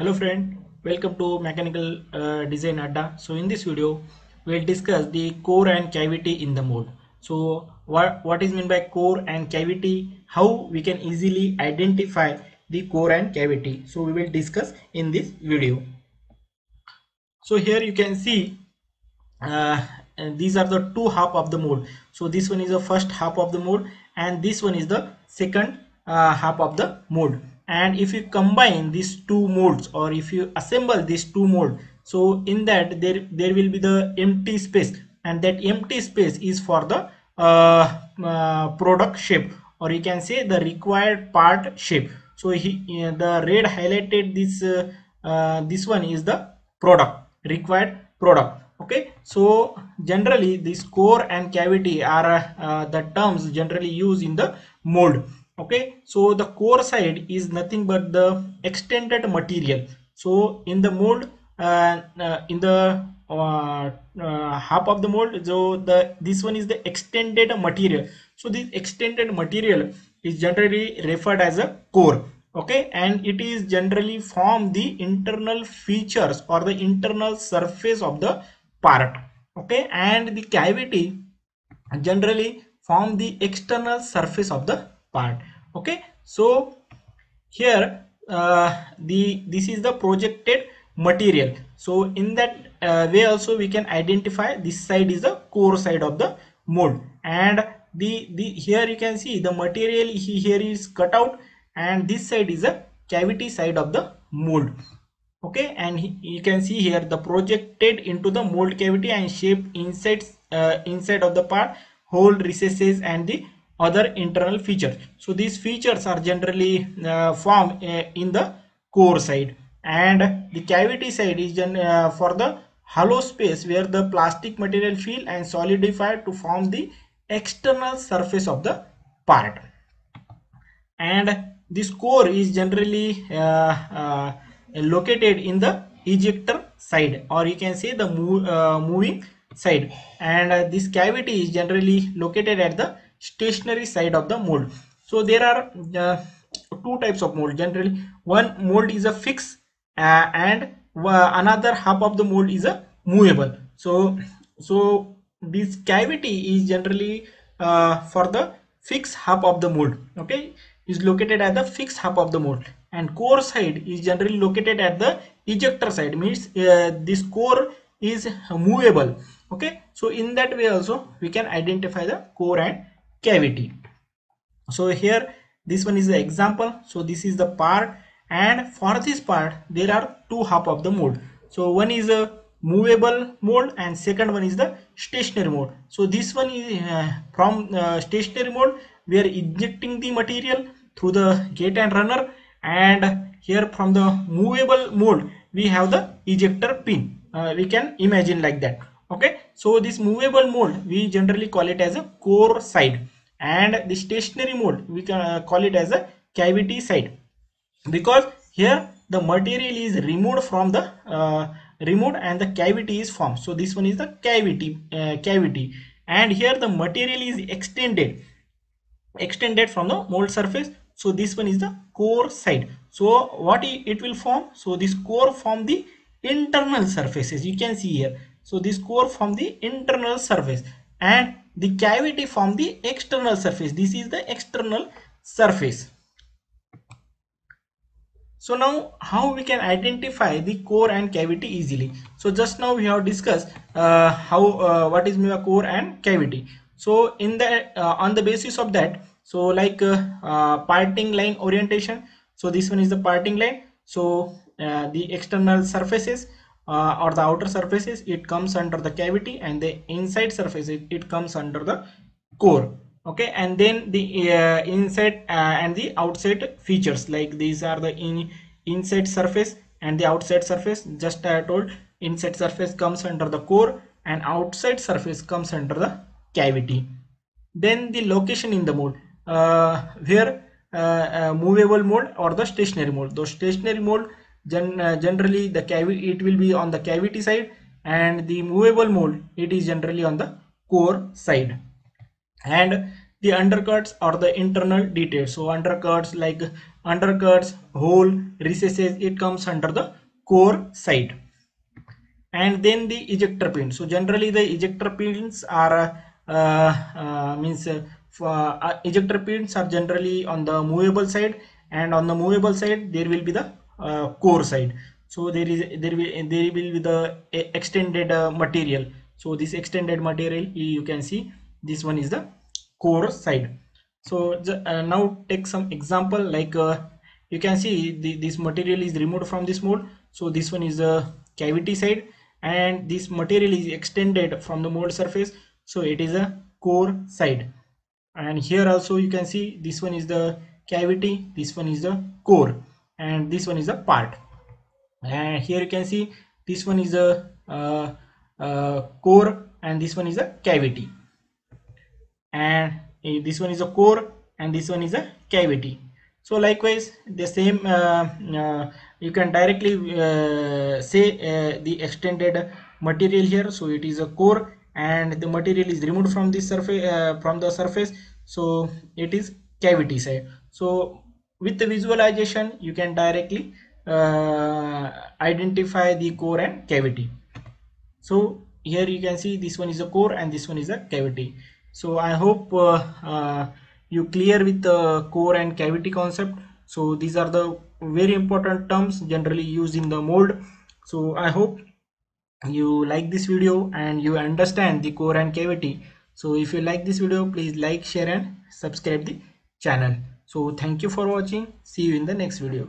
Hello friend, welcome to Mechanical Design Adda. So in this video we will discuss the core and cavity in the mold. So what is meant by core and cavity, how we can easily identify the core and cavity, so we will discuss in this video. So here you can see these are the two half of the mold. So this one is the first half of the mold and this one is the second half of the mold. And if you combine these two molds, or if you assemble these two molds, so in that there will be the empty space, and that empty space is for the product shape, or you can say the required part shape. So the red highlighted this one is the product, required product. Okay, so generally this core and cavity are the terms generally used in the mold. Okay, so the core side is nothing but the extended material. So in the mold, in the half of the mold, so this one is the extended material. So this extended material is generally referred as a core. Okay, and it is generally form the internal features or the internal surface of the part. Okay, and the cavity generally form the external surface of the part. Okay, so here this is the projected material. So in that way also we can identify this side is the core side of the mold, and the here you can see the material here is cut out, and this side is a cavity side of the mold. Okay, and you can see here the projected into the mold cavity and shape inside of the part, hole, recesses and the other internal features. So these features are generally formed in the core side, and the cavity side is for the hollow space where the plastic material fill and solidify to form the external surface of the part. And this core is generally located in the ejector side, or you can say the moving side, and this cavity is generally located at the stationary side of the mold. So there are two types of mold generally. One mold is a fixed and another half of the mold is a movable. So this cavity is generally for the fixed half of the mold. Okay, is located at the fixed half of the mold, and core side is generally located at the ejector side, means this core is movable. Okay, so in that way also we can identify the core and cavity. So here this one is the example. So this is the part, and for this part there are two half of the mold. So one is a movable mold and second one is the stationary mold. So this one is from stationary mold, we are injecting the material through the gate and runner, and here from the movable mold we have the ejector pin. We can imagine like that. Okay, so this movable mold we generally call it as a core side, and the stationary mold we can call it as a cavity side, because here the material is removed from the removed and the cavity is formed. So this one is the cavity, and here the material is extended from the mold surface. So this one is the core side. So what it will form? So this core form the internal surfaces, you can see here. So this core form the internal surface and the cavity form the external surface. This is the external surface. So now how we can identify the core and cavity easily? So just now we have discussed what is meant by core and cavity. So in the on the basis of that, so like parting line orientation. So this one is the parting line. So the external surfaces, or the outer surfaces, it comes under the cavity, and the inside surface it comes under the core. Okay, and then the inside and the outside features, like these are the inside surface and the outside surface. Just I told, inside surface comes under the core and outside surface comes under the cavity. Then the location in the mold, where movable mold or the stationary mold. The stationary mold generally the cavity, it will be on the cavity side, and the movable mold it is generally on the core side. And the undercuts or the internal details. So undercuts like undercuts, hole, recesses, it comes under the core side. And then the ejector pin. So generally the ejector pins are ejector pins are generally on the movable side, and on the movable side there will be the core side. So there will be the extended material. So this extended material, you can see this one is the core side. So now take some example, like you can see this material is removed from this mold. So this one is the cavity side, and this material is extended from the mold surface, so it is a core side. And here also you can see this one is the cavity, this one is the core, and this one is the part. And here you can see this one is the core, and this one is a cavity, and this one is a core, and this one is a cavity. So likewise the same, you can directly say the extended material here. So it is a core, and the material is removed from this surface, so it is cavity side. So with the visualization you can directly identify the core and cavity. So here you can see this one is a core and this one is a cavity. So I hope you clear with the core and cavity concept. So these are the very important terms generally used in the mold. So I hope you like this video and you understand the core and cavity. So if you like this video, please like, share and subscribe the channel. So thank you for watching. See you in the next video.